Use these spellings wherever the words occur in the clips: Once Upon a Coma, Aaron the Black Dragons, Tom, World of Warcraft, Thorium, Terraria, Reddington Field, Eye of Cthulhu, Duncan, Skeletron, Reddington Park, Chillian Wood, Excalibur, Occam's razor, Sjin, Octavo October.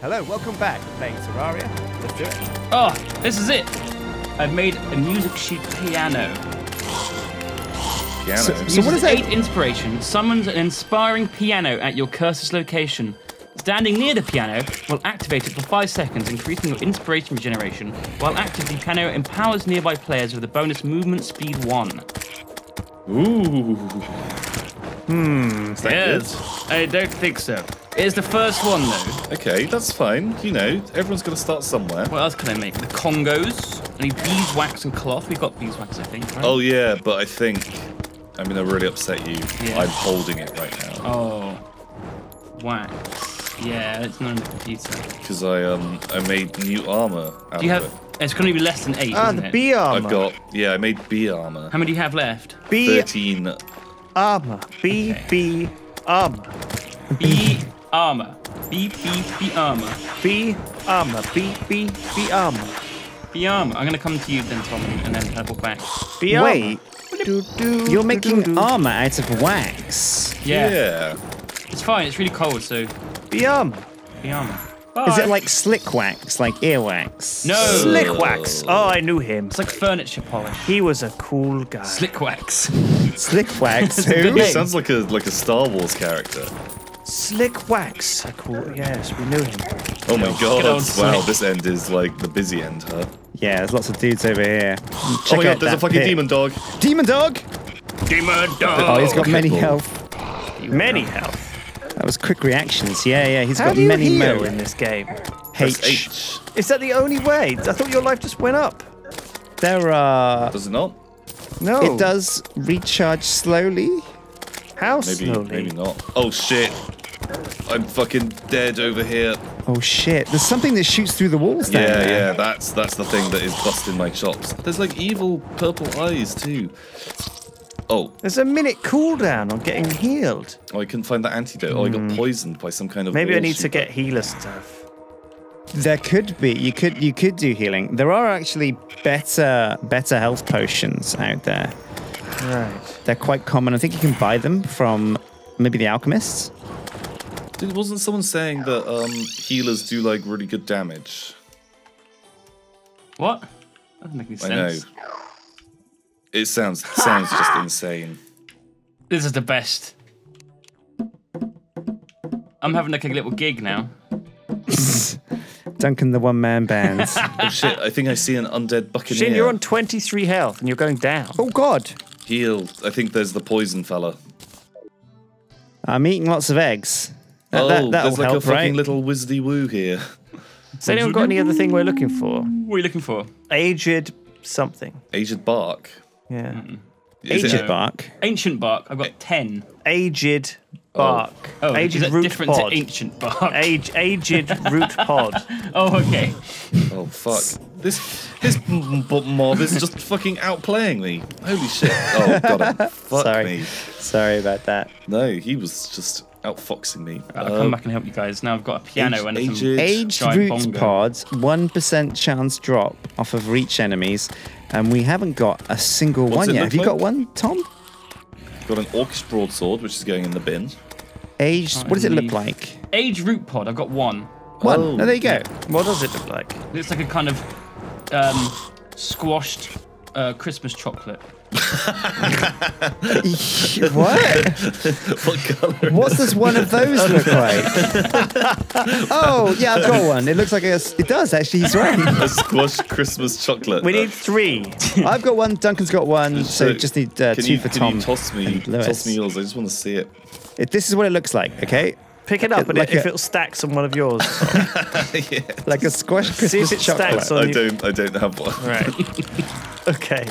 Hello, welcome back. We're playing Terraria. Let's do it. Oh, this is it. I've made a music sheet piano. Piano. So what is that? 8 inspiration. Summons an inspiring piano at your cursor's location. Standing near the piano will activate it for 5 seconds, increasing your inspiration regeneration. While active, the piano empowers nearby players with a bonus movement speed 1. Ooh. Is that good? I don't think so. It's the first one, though. Okay, that's fine. You know, everyone's got to start somewhere. What else can I make? The Congos. I need beeswax and cloth. We've got beeswax, I think, right? Oh, yeah, but I think I'm going to really upset you. Yeah. I'm holding it right now. Oh. Wax. Yeah, it's not in the computer. Because I made new armour out of it. It's going to be less than 8, isn't it? Bee armour. I've got... Yeah, I made bee armour. How many do you have left? 13. Armour. B armour. B armor. B armor. B armor. B armor. B armor. I'm gonna come to you then, Tom, and then purple wax. B armor. Wait. You're making armor out of wax. Yeah. It's fine. It's really cold, so. B armor. B armor. Bye. Is it like slick wax, like earwax? No. Slick wax. Oh, I knew him. It's like furniture polish. He was a cool guy. Slick wax. Slick wax. Who? He sounds like a Star Wars character. Slick wax, I call it. Yes, we knew him. Oh my god, wow, this end is like the busy end, huh? Yeah, there's lots of dudes over here. Check oh my god, there's a fucking demon dog. Demon dog? Demon dog! Oh, he's got many health. Many health? That was quick reactions, yeah, he's got many mo in this game. H. Is that the only way? I thought your life just went up. There are... Does it not? No. It does recharge slowly. How slowly? Maybe not. Oh shit. I'm fucking dead over here. Oh shit! There's something that shoots through the walls down there. Yeah, that's the thing that is busting my chops. There's like evil purple eyes too. Oh. There's a minute cooldown on getting healed. Oh, I couldn't find that antidote. Oh, I got poisoned by some kind of. Maybe I need to get healer stuff. There could be. You could do healing. There are actually better health potions out there. Right. They're quite common. I think you can buy them from maybe the alchemists. Dude, wasn't someone saying that healers do like really good damage? What? That doesn't make any sense. I know. It sounds just insane. This is the best. I'm having like a little gig now. Duncan, the one-man band. Oh shit! I think I see an undead buccaneer. Shin, you're on 23 health and you're going down. Oh god! Heal. I think there's the poison fella. I'm eating lots of eggs. That'll there's like help, a fucking little wizzy woo here. Has anyone got any other thing we're looking for? What are you looking for? Aged something. Aged bark. Yeah. Aged bark. Ancient bark. I've got 10. Aged bark. Oh, aged is that different to ancient bark? Aged root pod. Oh, okay. Oh, fuck. This mob is just fucking outplaying me. Holy shit. Oh, god, fuck me. Sorry about that. No, he was just outfoxing me. Right, I'll come back and help you guys. Now I've got a piano and some aged root pods. 1% chance drop off of reach enemies, and we haven't got a single one yet. Have you got one, Tom? Got an orc's broadsword, which is going in the bin. Aged. What does it look like? Aged root pod. I've got one. One. Oh, there you go. What does it look like? It looks like a kind of squashed Christmas chocolate. What? What color? What does one of those look like? Oh, yeah, I've got one. It looks like it does actually. He's right. A squashed Christmas chocolate. We need 3. I've got one. Duncan's got one. So just need 2 for Tom. Can you toss me yours? I just want to see it. This is what it looks like. Okay. Pick it up, and like if it'll stack on one of yours, yeah. Like a squashed Christmas see if it chocolate. Stacks on I don't have one. Right. Okay.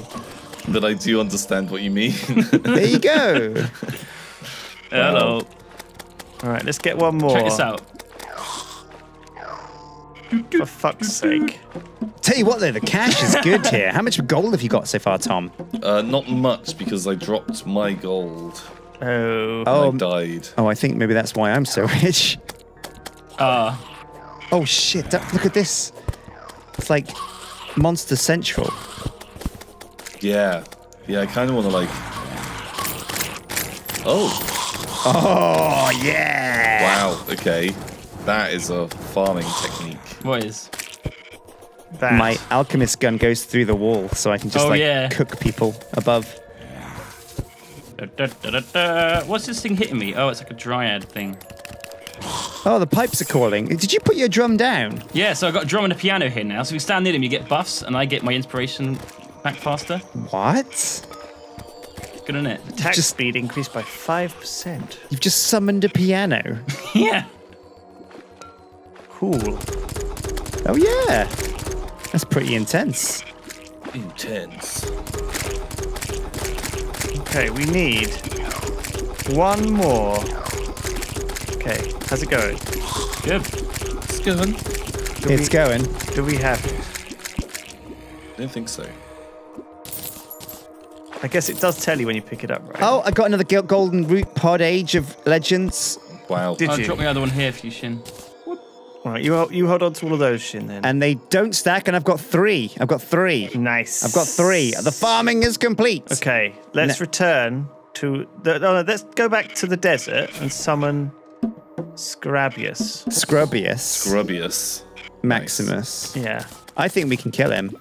But I do understand what you mean. There you go. Hello. All right, let's get one more. Check this out. For fuck's sake. Tell you what, though, the cash is good here. How much gold have you got so far, Tom? Not much, because I dropped my gold. Oh. I died. Oh, I think maybe that's why I'm so rich. Oh, shit. Look at this. It's like Monster Central. Yeah, I kind of want to like... Oh! Oh, yeah! Wow, okay. That is a farming technique. What is? That. My alchemist gun goes through the wall, so I can just cook people above. What's this thing hitting me? Oh, it's like a dryad thing. Oh, the pipes are calling. Did you put your drum down? Yeah, so I've got a drum and a piano here now. So if you stand near them, you get buffs, and I get my inspiration back faster. What? Good, isn't it? Attack speed increased by 5%. You've just summoned a piano. Yeah. Cool. Oh, yeah. That's pretty intense. Intense. Okay, we need one more. Okay, how's it going? Good. It's going. Do we have it? I don't think so. I guess it does tell you when you pick it up, right? Oh, I got another golden root pod, Age of Legends. Wow. Did you? Drop me another one here for you, Shin. Whoop. All right, you hold on to all of those, Shin, then. And they don't stack, and I've got three. I've got three. Nice. I've got three. The farming is complete. Okay, let's return to... let's go back to the desert and summon... Scrubbius. Maximus. Nice. Yeah. I think we can kill him.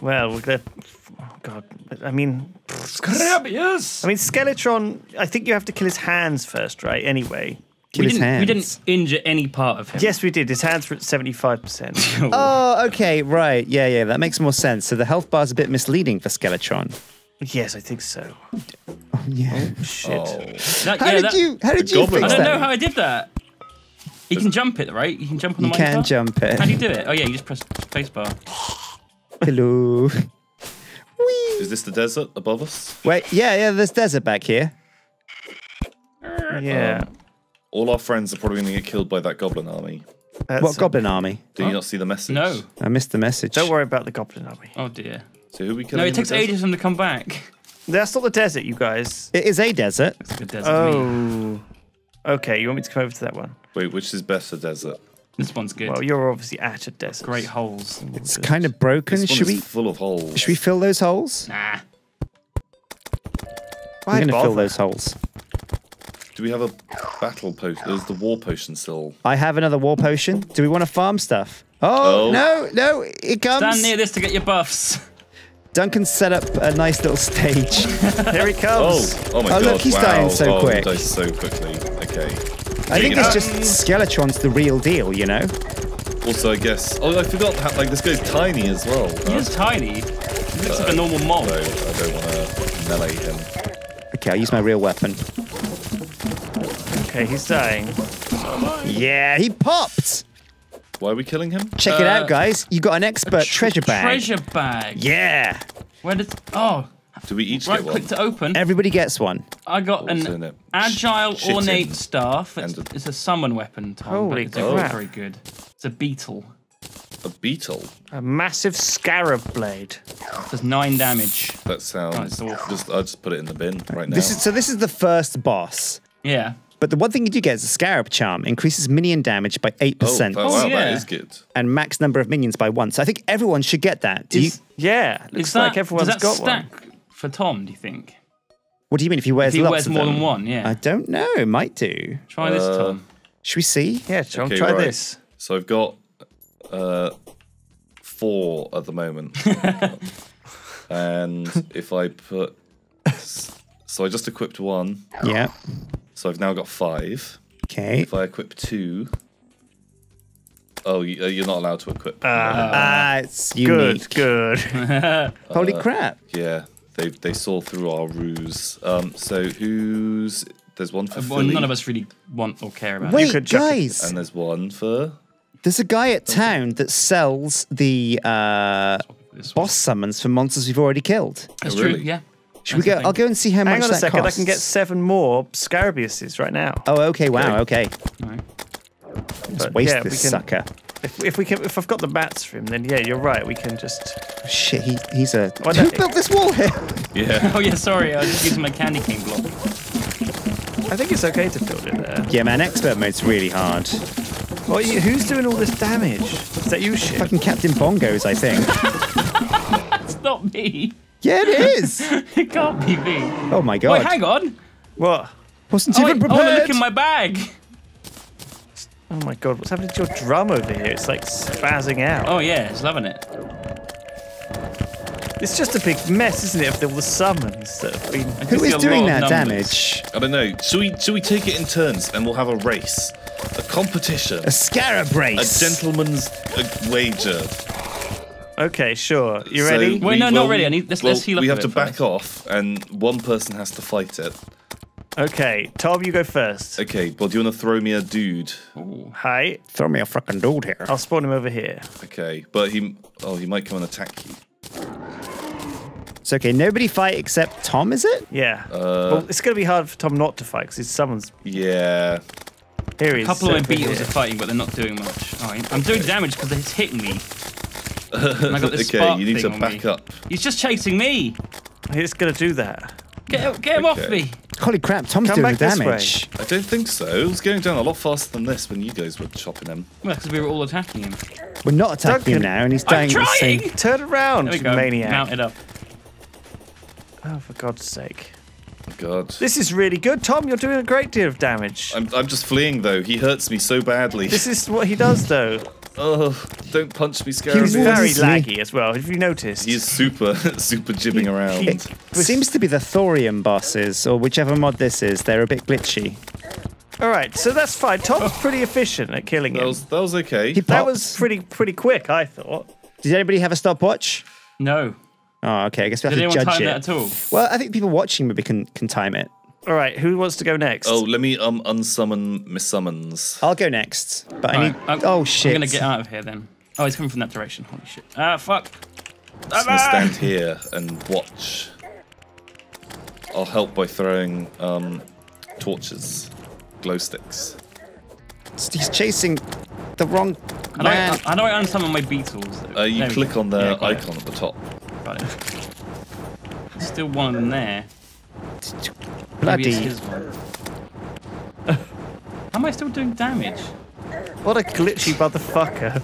Well, oh God. I mean... Scrubbius! I mean, Skeletron, I think you have to kill his hands first, right? Anyway. We didn't injure any part of him. Yes, we did. His hands were at 75%. Oh, okay, right. Yeah, yeah, that makes more sense. So the health bar's a bit misleading for Skeletron. Yes, I think so. Oh, yeah. Oh, shit. Oh. How did you fix that? I don't know how I did that. You can jump it, right? You can jump on the mic. You can jump it. How do you do it? Oh, yeah, you just press spacebar. Hello. Whee. Is this the desert above us? Wait, yeah, there's desert back here. Yeah. All our friends are probably going to get killed by that goblin army. What goblin army? Did you not see the message? No. I missed the message. Don't worry about the goblin army. Oh, dear. So who we killing? No, it takes ages for them to come back. That's not the desert, you guys. It is a desert. It's a desert. Oh. Okay, you want me to come over to that one? Wait, which is better desert? This one's good. Well, you're obviously at a desert. Great holes. It's kind of broken. This one is full of holes. Should we fill those holes? Nah. We're going to fill those holes. Do we have a battle potion? There's the war potion still. I have another war potion. Do we want to farm stuff? Oh, no, it comes. Stand near this to get your buffs. Duncan set up a nice little stage. Here he comes. Oh my God. Oh, look, he's dying so quick. He dies so quickly. Okay. I think it's just Skeletron's the real deal, you know? Also, I guess... Oh, I forgot how, like, this guy's tiny as well. He is tiny. He looks like a normal mob. No, I don't want to melee him. Okay, I'll use my real weapon. Okay, he's dying. Yeah, he popped! Why are we killing him? Check it out, guys. You got an expert treasure bag. Treasure bag. Yeah. Where did? Oh. Do we each get one? Right click to open. Everybody gets one. I got an agile ornate staff. It's a summon weapon, Tom. Holy crap! Very good. It's a beetle. A beetle. A massive scarab blade. Does 9 damage. That sounds awful. I'll just put it in the bin right now. This is the first boss. Yeah. But the one thing you do get is a Scarab Charm. Increases minion damage by 8%. Oh, wow, that is good. And max number of minions by 1. So I think everyone should get that. Yeah, looks like everyone's got one. Does that stack for Tom, do you think? What do you mean, if he wears lots of them? If he wears more than one, yeah. I don't know, might do. Try this, Tom. Should we see? Yeah, Tom, try this. So I've got 4 at the moment. And if I put... So I just equipped 1. Yeah. So I've now got 5. Okay. If I equip 2... Oh, you're not allowed to equip. It's unique. Good. Holy crap. Yeah, they saw through our ruse. So who's... There's one for Philly. None of us really want or care about it. Wait, guys! And there's one for... There's a guy at town that sells the boss summons for monsters we've already killed. That's true, yeah. Should we go? I'll go and see how much that costs. Hang on a second, I can get 7 more Scarabiuses right now. Oh, okay, wow, okay. All right. Let's waste this sucker. If I've got the bats for him, then yeah, you're right, we can just... Shit, he's a... Oh, who built this wall here? Yeah. Oh yeah, sorry, I was just using my candy cane block. I think it's okay to build it there. Yeah, man, expert mode's really hard. Well, who's doing all this damage? Is that you, shit? Fucking Captain Bongos, I think. That's not me. Yeah, it is. It can't be me. Oh my God! Wait, hang on. What? Wasn't even prepared. Oh, look in my bag. Oh my god, what's happening to your drum over here? It's like spazzing out. Oh yeah, it's loving it. It's just a big mess, isn't it, of all the summons that have been... Who is doing that damage? I don't know. Should we take it in turns and we'll have a race? A competition. A scarab race. A gentleman's wager. Okay, sure. You ready? So Wait, no, not ready. Let's heal up. We have to back off and one person has to fight it. Okay, Tom, you go first. Okay, well, do you want to throw me a dude? Ooh. Hi. Throw me a fucking dude here. I'll spawn him over here. Okay, but he might come and attack you. It's okay, nobody fight except Tom, is it? Yeah. Well, it's going to be hard for Tom not to fight because his summons... Yeah. Here he is. A couple of my beetles are fighting, but they're not doing much. Oh, I'm doing damage because it's hitting me. And I got this spark you need to back up. He's just chasing me. He's going to do that. Get him off me. Holy crap, Tom's doing damage. I don't think so. It was going down a lot faster than this when you guys were chopping him. Well, because we were all attacking him. We're not attacking him now, and he's dying at the same... Turn around, you maniac. Mount it up. Oh, for God's sake. Oh, God. This is really good. Tom, you're doing a great deal of damage. I'm just fleeing, though. He hurts me so badly. This is what he does, though. Oh, don't punch me, Scarab. He's very laggy as well, have you noticed? He's super, super jibbing around. It seems to be the Thorium bosses, or whichever mod this is. They're a bit glitchy. All right, so that's fine. Tom's pretty efficient at killing him. That was okay. That was pretty quick, I thought. Did anybody have a stopwatch? No. Oh, okay. I guess we have to judge it. Did anyone time that at all? Well, I think people watching maybe can time it. All right, who wants to go next? Oh, let me unsummon my summons. I'll go next, but I need... oh, shit. I'm going to get out of here then. Oh, he's coming from that direction. Holy shit. Ah, fuck. I'm just going to stand here and watch. I'll help by throwing torches, glow sticks. He's chasing the wrong man. I know I unsummon my beetles. You click on the icon at the top. Got it. There's still one of them there. Bloody. How am I still doing damage? What a glitchy motherfucker.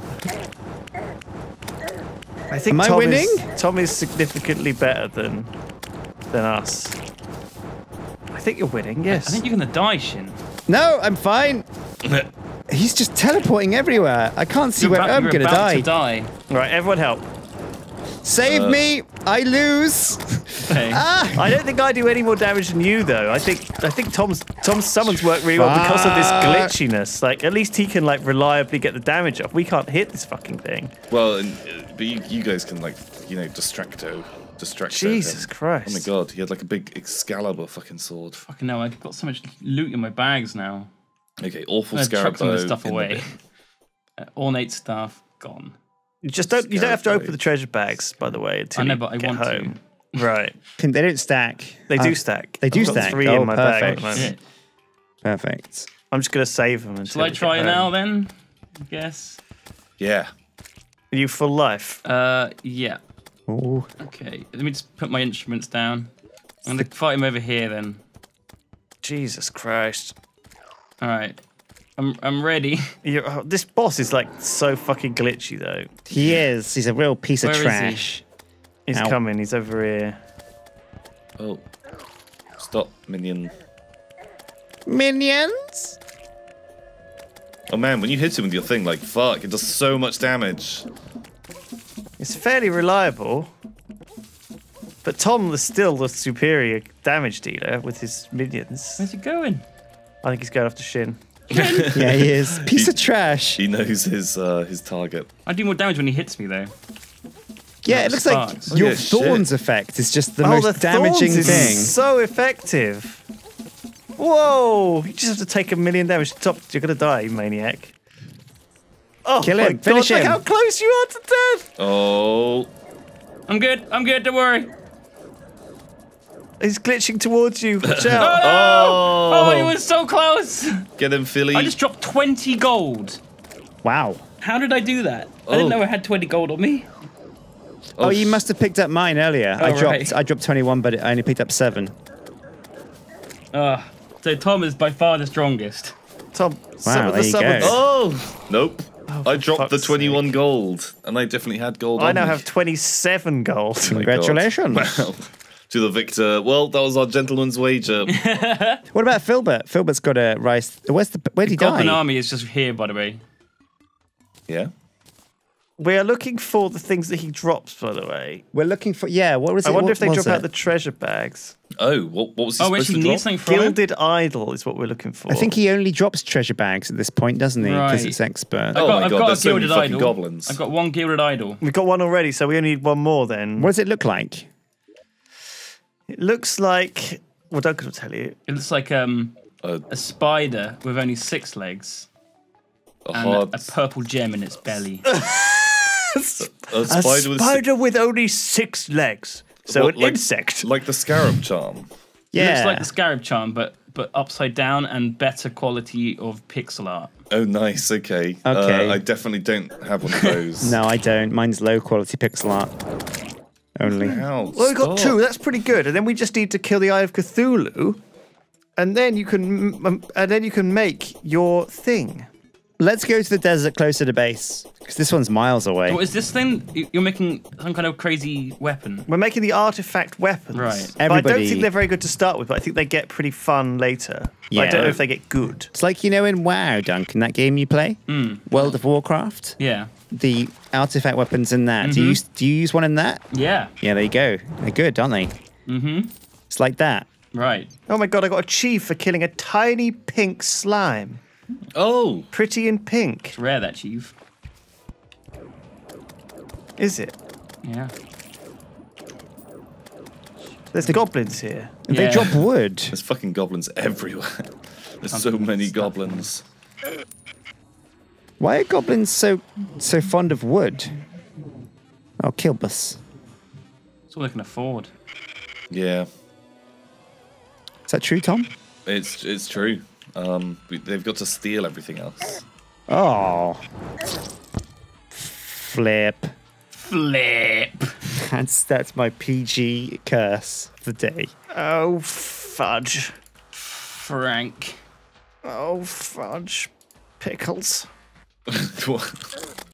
I think Tom winning? Tom is significantly better than us. I think you're winning, yes. I think you're going to die, Shin. No, I'm fine. He's just teleporting everywhere. I can't see where I'm going to die. Right, everyone help. Save me! I lose. Okay. I don't think I do any more damage than you, though. I think Tom's summons work really well because of this glitchiness. Like, at least he can like reliably get the damage off. We can't hit this fucking thing. Well, but you guys can like distracto. Jesus Christ! Oh my God, he had like a big Excalibur fucking sword. Fucking no, I've got so much loot in my bags now. Okay, awful scarab. Chuck some of the stuff away. Ornate stuff gone. You don't have to open the treasure bags, by the way, until you get home. Right. They don't stack. They do stack. They do stack. I've got three in my bag at the moment. Perfect. I'm just going to save them until I try now, then? I guess. Yeah. Are you full life? Yeah. Ooh. Okay. Let me just put my instruments down. I'm going to fight him over here, then. Jesus Christ. All right. I'm ready. This boss is like so fucking glitchy though. He is. He's a real piece of trash. He's coming. He's over here. Oh, stop, minion. Minions. Oh man, when you hit him with your thing, like fuck, it does so much damage. It's fairly reliable, but Tom is still the superior damage dealer with his minions. Where's he going? I think he's going after Shin. Yeah, he is. Piece of trash. He knows his target. I do more damage when he hits me, though. Yeah, it looks like your thorns effect is just the most damaging thing. Is so effective. Whoa! You just have to take 1,000,000 damage. Top, you're gonna die, you maniac. Oh, kill him! Finish him! Look how close you are to death! Oh, I'm good. I'm good. Don't worry. He's glitching towards you. Watch out. Oh, no! Oh, he was so close. Get him, Philly. I just dropped 20 gold. Wow. How did I do that? Oh. I didn't know I had 20 gold on me. Oh, you must have picked up mine earlier. I dropped 21, but I only picked up 7. So Tom is by far the strongest. Tom, wow, there you go. Oh, nope. Oh, I dropped the 21 gold, and I definitely had gold on me. I now have 27 gold. Congratulations. Wow. to the victor. Well, that was our gentleman's wager. What about Filbert? Filbert's got a rice. Where'd he die? The Goblin army is just here, by the way. Yeah. We are looking for the things that he drops, by the way. We're looking for, yeah, what was it? I wonder if they drop out the treasure bags. Oh, what was he supposed to drop? Something from Gilded Idol is what we're looking for. I think he only drops treasure bags at this point, doesn't he? Because it's expert. Oh my God, there's so many fucking goblins. I've got one Gilded Idol. We've got one already, so we only need one more then. What does it look like? It looks like, well, Duncan will tell you. It looks like a spider with only 6 legs. And a purple gem in its belly. a spider with only 6 legs. So what, an insect. Like the scarab charm. Yeah. It looks like the scarab charm, but upside down and better quality of pixel art. Oh, nice. Okay. Okay. I definitely don't have one of those. No, I don't. Mine's low quality pixel art only. Wow, well, we got 2. That's pretty good. And then we just need to kill the Eye of Cthulhu, and then you can make your thing. Let's go to the desert closer to base, because this one's miles away. What is this thing? You're making some kind of crazy weapon. We're making the artifact weapons. Right. Everybody... But I don't think they're very good to start with, but I think they get pretty fun later. Yeah. But I don't know if they get good. It's like, you know, in WoW, Duncan, that game you play? World of Warcraft? Yeah. The artifact weapons in that. Do you use one in that? Yeah. Yeah, there you go. They're good, aren't they? Mm-hmm. It's like that. Right. Oh my God, I got a chief for killing a tiny pink slime. Oh, pretty in pink. It's rare, that chief. Is it? Yeah. There's the goblins here. Yeah. They drop wood. There's fucking goblins everywhere. There's so many goblins. Why are goblins so fond of wood? Oh, Kilbus. It's all they can afford. Yeah. Is that true, Tom? It's true. They've got to steal everything else. Oh. Flip. That's my PG curse of the day. Oh, fudge. Frank. Oh, fudge. Pickles. What?